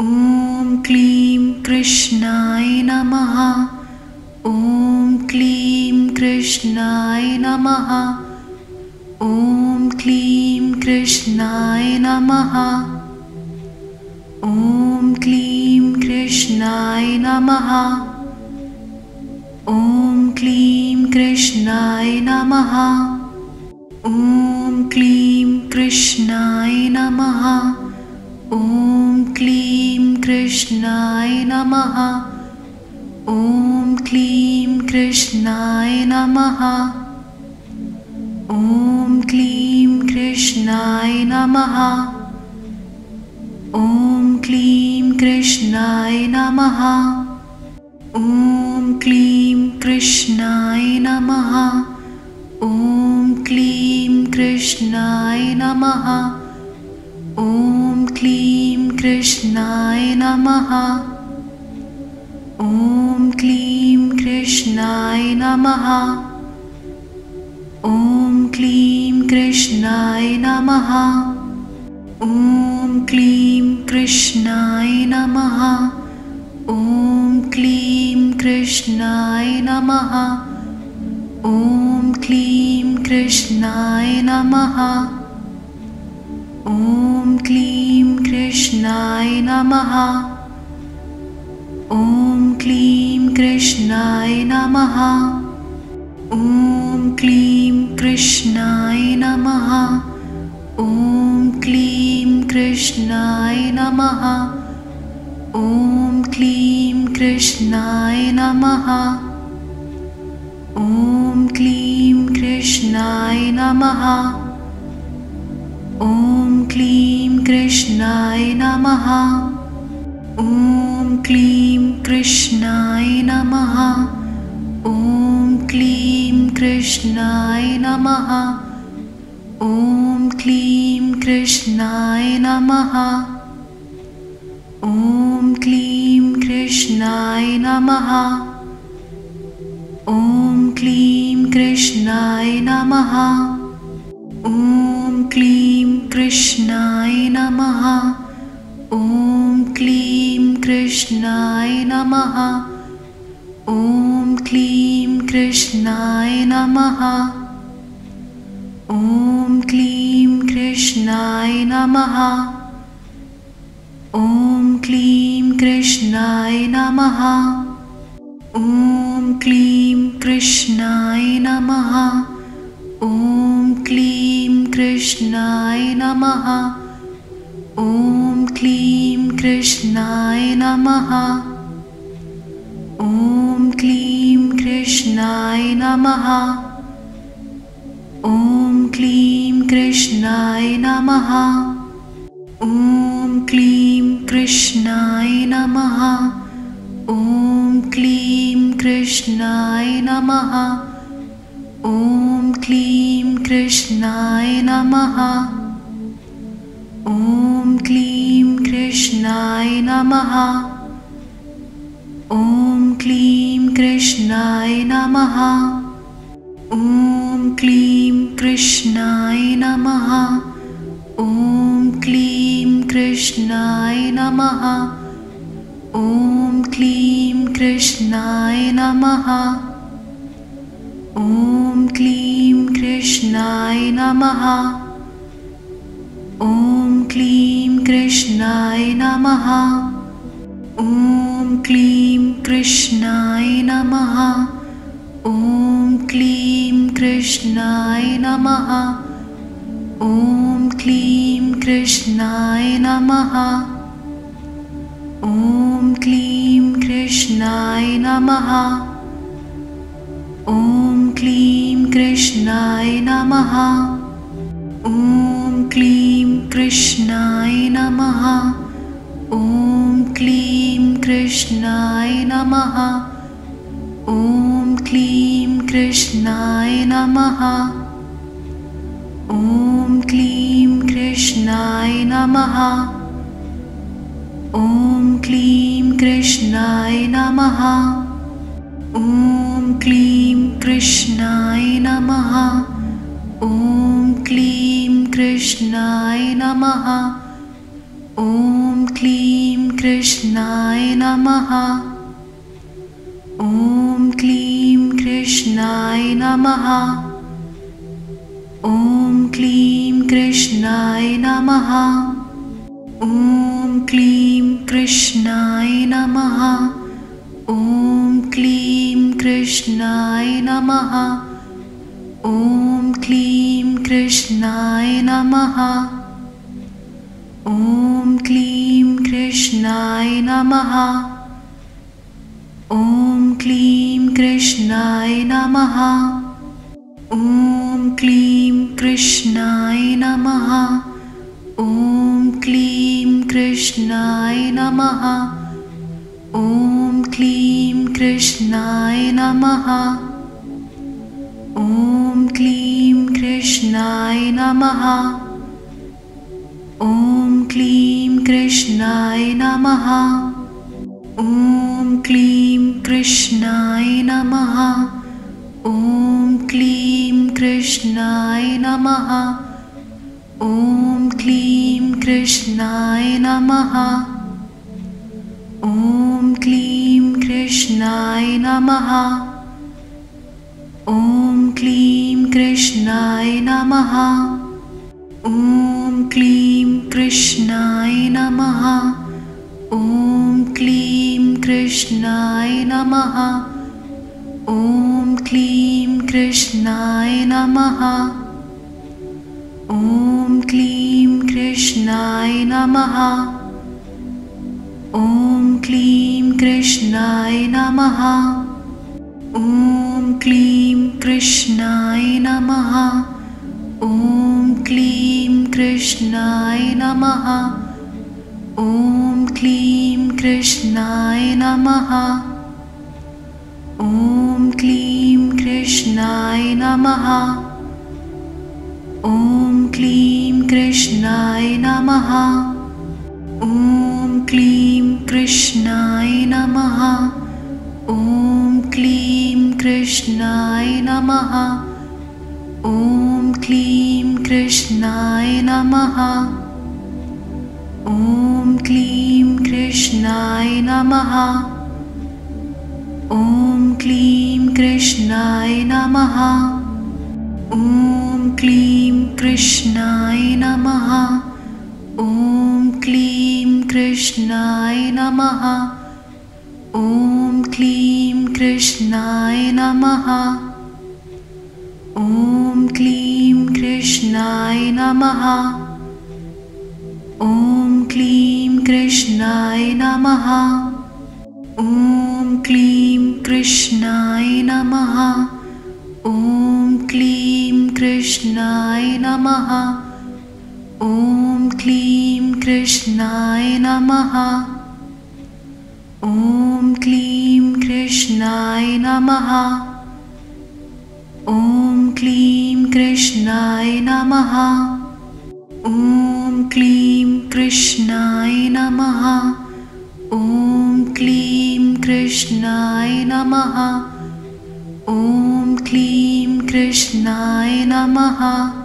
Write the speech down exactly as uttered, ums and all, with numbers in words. ओम क्लीम कृष्णाय नमः। ओम क्लीम कृष्णाय नमः। ओम क्लीम कृष्णाय नमः। ओम क्लीम कृष्णाय नमः। ओम क्लीम कृष्णाय नमः। ओम क्लीम कृष्णाय नमः। ओम क्लीम कृष्णाय नमः। ओम क्लीम कृष्णाय नमः। ओम क्लीम कृष्णाय नमः। ओम क्लीम कृष्णाय नमः। ओम क्लीम कृष्णाय नमः। ओम क्लीम कृष्णाय नमः। ओम क्लीम कृष्णाय नमः। ओम क्लीम कृष्णाय नमः। ओम क्लीम कृष्णाय नमः। ओम क्लीम कृष्णाय नमः। ओम क्लीम कृष्णाय नमः। ओम क्लीम कृष्णाय नमः। ओम क्लीम कृष्णाय नमः। ओम क्लीम कृष्णाय नमः। ओम क्लीम कृष्णाय नमः। ओम क्लीम कृष्णाय नमः। ओम क्लीम कृष्णाय नमः। ओम क्लीम कृष्णाय नमः। ओम क्लीम कृष्णाय नमः। ओम क्लीम कृष्णाय नमः। ओम क्लीम कृष्णाय नमः। ओम क्लीम कृष्णाय नमः। ओम क्लीम कृष्णाय नमः। ओम क्लीम कृष्णाय नमः। ओम क्लीम कृष्णाय नमः। ओम क्लीम कृष्णाय नमः। ओम क्लीम कृष्णाय नमः। ओम क्लीम कृष्णाय नमः। ओम क्लीम कृष्णाय नमः। ओम क्लीम कृष्णाय नमः। ओम क्लीम कृष्णाय नमः। ओम क्लीम कृष्णाय नमः। ओम क्लीम कृष्णाय नमः। ओम क्लीम कृष्णाय नमः। ओम क्लीम कृष्णाय नमः। ओम क्लीम कृष्णाय नमः। ओम क्लीम कृष्णाय नमः। ओम क्लीम कृष्णाय नमः। ओम क्लीम कृष्णाय नमः। ओम क्लीम कृष्णाय नमः। ओम क्लीम कृष्णाय नमः। ओम क्लीम कृष्णाय नमः। ओम क्लीम कृष्णाय नमः। ओम क्लीम कृष्णाय नमः। ओम क्लीम कृष्णाय नमः। ओम क्लीम कृष्णाय नमः। ओम क्लीम कृष्णाय नमः। ओम क्लीम कृष्णाय नमः। ओम क्लीम कृष्णाय नमः। ओम क्लीम कृष्णाय नमः। ओम क्लीम कृष्णाय नमः। ओम क्लीम कृष्णाय नमः। ओम क्लीम कृष्णाय नमः। ओम क्लीम कृष्णाय नमः। ओम क्लीम कृष्णाय नमः। ओम क्लीम कृष्णाय नमः। ओम क्लीम कृष्णाय नमः। ॐ क्लीं कृष्णाय नमः। ॐ क्लीं कृष्णाय नमः। ॐ क्लीं कृष्णाय नमः। ॐ क्लीं कृष्णाय नमः। ॐ क्लीं कृष्णाय नमः। ॐ क्लीं कृष्णाय नमः। ॐ क्लीं कृष्णाय नमः। ॐ क्लीं कृष्णाय नमः। ॐ क्लीं कृष्णाय नमः। ॐ क्लीं कृष्णाय नमः। ॐ क्लीं कृष्णाय नमः। ॐ क्लीं कृष्णाय नमः। ॐ क्लीं कृष्णाय नमः। ॐ क्लीं कृष्णाय नमः। ॐ क्लीं कृष्णाय नमः। ॐ क्लीं कृष्णाय नमः। ॐ क्लीं कृष्णाय नमः। ॐ क्लीं कृष्णाय नमः। ॐ क्लीं कृष्णाय नमः। ॐ क्लीं कृष्णाय नमः। ॐ क्लीं कृष्णाय नमः। ॐ क्लीं कृष्णाय नमः। ॐ क्लीं कृष्णाय नमः। ॐ क्लीं कृष्णाय नमः। ॐ क्लीं कृष्णाय नमः। ॐ क्लीं कृष्णाय नमः। ॐ क्लीं कृष्णाय नमः। ॐ क्लीं कृष्णाय नमः। ॐ क्लीं कृष्णाय नमः। ॐ क्लीं कृष्णाय नमः। ॐ क्लीं कृष्णाय नमः। ॐ क्लीं कृष्णाय नमः। ॐ क्लीं कृष्णाय नमः। ॐ क्लीं कृष्णाय नमः। ॐ क्लीं कृष्णाय नमः। ॐ क्लीं कृष्णाय नमः। ॐ क्लीं कृष्णाय नमः। ॐ क्लीं कृष्णाय नमः। ॐ क्लीं कृष्णाय नमः। ॐ क्लीं कृष्णाय नमः। ॐ क्लीं कृष्णाय नमः। ॐ क्लीं कृष्णाय नमः। ॐ क्लीं कृष्णाय नमः। ॐ क्लीं कृष्णाय नमः। ॐ क्लीं कृष्णाय नमः।